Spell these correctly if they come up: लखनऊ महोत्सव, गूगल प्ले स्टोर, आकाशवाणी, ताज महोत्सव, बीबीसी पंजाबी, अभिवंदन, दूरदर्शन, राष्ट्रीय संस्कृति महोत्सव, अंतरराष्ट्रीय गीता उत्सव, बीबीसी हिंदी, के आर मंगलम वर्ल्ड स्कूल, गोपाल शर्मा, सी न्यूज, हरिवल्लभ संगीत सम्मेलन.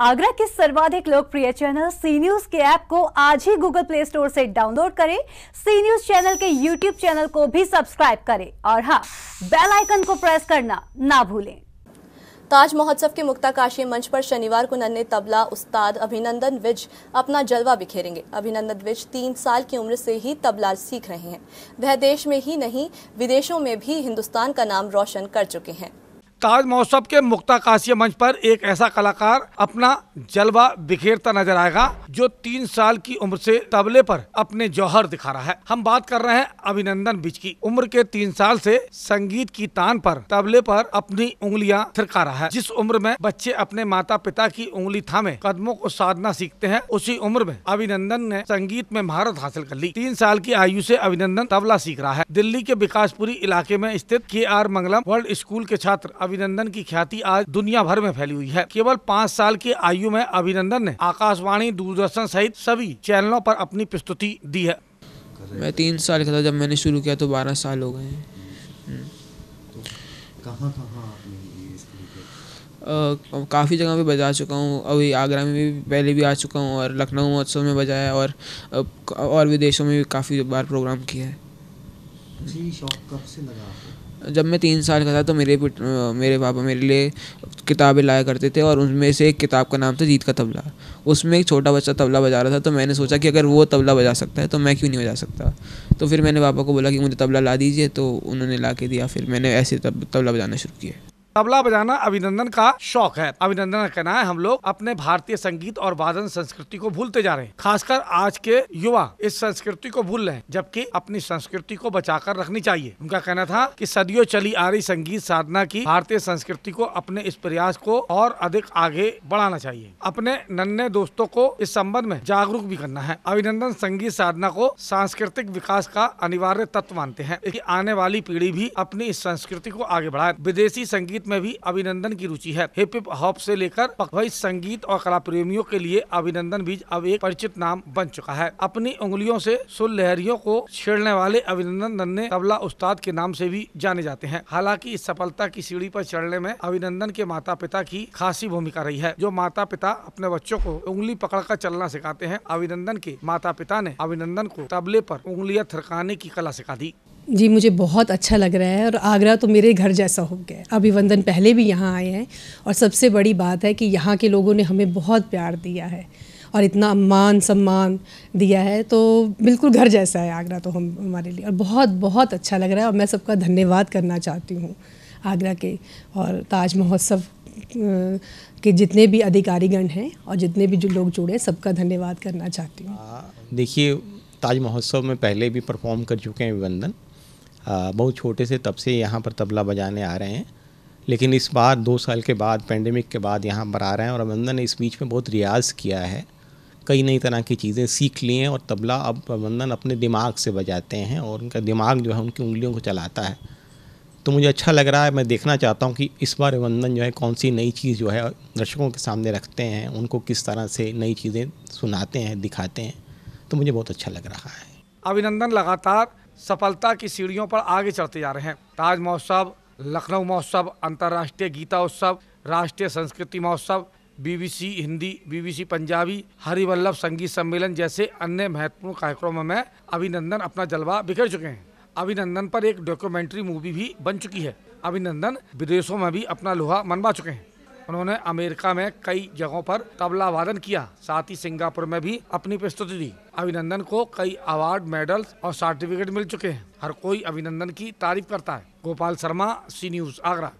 आगरा के सर्वाधिक लोकप्रिय चैनल सी न्यूज के ऐप को आज ही गूगल प्ले स्टोर से डाउनलोड करें। सी न्यूज चैनल के यूट्यूब चैनल को भी सब्सक्राइब करें और हाँ, बेल आइकन को प्रेस करना ना भूलें। ताज महोत्सव के मुक्ताकाशी मंच पर शनिवार को नन्हे तबला उस्ताद अभिवंदन विज अपना जलवा बिखेरेंगे। अभिवंदन विज 3 साल की उम्र से ही तबला सीख रहे हैं। वह देश में ही नहीं विदेशों में भी हिंदुस्तान का नाम रोशन कर चुके हैं। ताज महोत्सव के मुक्ताकाशी मंच पर एक ऐसा कलाकार अपना जलवा बिखेरता नजर आएगा जो 3 साल की उम्र से तबले पर अपने जौहर दिखा रहा है। हम बात कर रहे हैं अभिवंदन विज की। उम्र के 3 साल से संगीत की तान पर तबले पर अपनी उंगलियां थिरका रहा है। जिस उम्र में बच्चे अपने माता पिता की उंगली थामे कदमों को साधना सीखते हैं, उसी उम्र में अभिवंदन ने संगीत में महारत हासिल कर ली। 3 साल की आयु से अभिवंदन तबला सीख रहा है। दिल्ली के विकासपुरी इलाके में स्थित के आर मंगलम वर्ल्ड स्कूल के छात्र अभिवंदन की ख्याति आज दुनिया भर में फैली हुई है। केवल 5 साल की आयु में अभिवंदन ने आकाशवाणी, दूरदर्शन सहित सभी चैनलों पर अपनी प्रस्तुति दी है। मैं 3 साल का था जब मैंने शुरू किया, तो 12 साल हो गए हैं। तो कहाँ काफ़ी जगह पे बजा चुका हूँ। अभी आगरा में भी पहले भी आ चुका हूँ और लखनऊ महोत्सव में बजाया और विदेशों में भी काफ़ी बार प्रोग्राम किया है। जब मैं 3 साल का था तो मेरे पापा मेरे लिए किताबें लाया करते थे और उनमें से एक किताब का नाम था जीत का तबला। उसमें एक छोटा बच्चा तबला बजा रहा था, तो मैंने सोचा कि अगर वो तबला बजा सकता है तो मैं क्यों नहीं बजा सकता। तो फिर मैंने पापा को बोला कि मुझे तबला ला दीजिए, तो उन्होंने ला के दिया। फिर मैंने ऐसे तबला बजाना शुरू किया। तबला बजाना अभिवंदन का शौक है। अभिवंदन का कहना है, हम लोग अपने भारतीय संगीत और वादन संस्कृति को भूलते जा रहे हैं। खासकर आज के युवा इस संस्कृति को भूल रहे हैं, जबकि अपनी संस्कृति को बचाकर रखनी चाहिए। उनका कहना था कि सदियों चली आ रही संगीत साधना की भारतीय संस्कृति को अपने इस प्रयास को और अधिक आगे बढ़ाना चाहिए। अपने नन्हे दोस्तों को इस संबंध में जागरूक भी करना है। अभिवंदन संगीत साधना को सांस्कृतिक विकास का अनिवार्य तत्व मानते हैं कि आने वाली पीढ़ी भी अपनी इस संस्कृति को आगे बढ़ाए। विदेशी संगीत में भी अभिवंदन की रुचि है। हिप हॉप से लेकर पखवाई संगीत और कला प्रेमियों के लिए अभिवंदन बीज अब एक परिचित नाम बन चुका है। अपनी उंगलियों से सुर लहरियों को छेड़ने वाले अभिवंदन नन्हे तबला उस्ताद के नाम से भी जाने जाते हैं। हालांकि इस सफलता की सीढ़ी पर चढ़ने में अभिवंदन के माता पिता की खासी भूमिका रही है। जो माता पिता अपने बच्चों को उंगली पकड़ कर चलना सिखाते हैं, अभिवंदन के माता पिता ने अभिवंदन को तबले पर उंगलियां थिरकाने की कला सिखा दी। जी, मुझे बहुत अच्छा लग रहा है और आगरा तो मेरे घर जैसा हो गया। अभिवंदन पहले भी यहाँ आए हैं और सबसे बड़ी बात है कि यहाँ के लोगों ने हमें बहुत प्यार दिया है और इतना मान सम्मान दिया है, तो बिल्कुल घर जैसा है आगरा तो हम हमारे लिए, और बहुत बहुत अच्छा लग रहा है। और मैं सबका धन्यवाद करना चाहती हूँ आगरा के और ताज महोत्सव के जितने भी अधिकारीगण हैं और जितने भी जो लोग जुड़े, सबका धन्यवाद करना चाहती हूँ। देखिए, ताज महोत्सव में पहले भी परफॉर्म कर चुके हैं अभिवंदन। बहुत छोटे से तब से यहाँ पर तबला बजाने आ रहे हैं, लेकिन इस बार 2 साल के बाद पैंडेमिक के बाद यहाँ पर आ रहे हैं। और अभिवंदन ने इस बीच में बहुत रियाज़ किया है, कई नई तरह की चीज़ें सीख ली हैं और तबला अब अभिवंदन अपने दिमाग से बजाते हैं और उनका दिमाग जो है उनकी उंगलियों को चलाता है। तो मुझे अच्छा लग रहा है। मैं देखना चाहता हूँ कि इस बार अभिवंदन जो है कौन सी नई चीज़ जो है दर्शकों के सामने रखते हैं, उनको किस तरह से नई चीज़ें सुनाते हैं, दिखाते हैं। तो मुझे बहुत अच्छा लग रहा है। अभिवंदन लगातार सफलता की सीढ़ियों पर आगे चलते जा रहे हैं। ताज महोत्सव, लखनऊ महोत्सव, अंतरराष्ट्रीय गीता उत्सव, राष्ट्रीय संस्कृति महोत्सव, बीबीसी हिंदी, बीबीसी पंजाबी, हरिवल्लभ संगीत सम्मेलन जैसे अन्य महत्वपूर्ण कार्यक्रमों में अभिवंदन अपना जलवा बिखेर चुके हैं। अभिवंदन पर एक डॉक्यूमेंट्री मूवी भी बन चुकी है। अभिवंदन विदेशों में भी अपना लोहा मनवा चुके हैं। उन्होंने अमेरिका में कई जगहों पर तबला वादन किया, साथ ही सिंगापुर में भी अपनी प्रस्तुति दी। अभिवंदन को कई अवार्ड, मेडल्स और सर्टिफिकेट मिल चुके हैं। हर कोई अभिवंदन की तारीफ करता है। गोपाल शर्मा, सी न्यूज, Agra.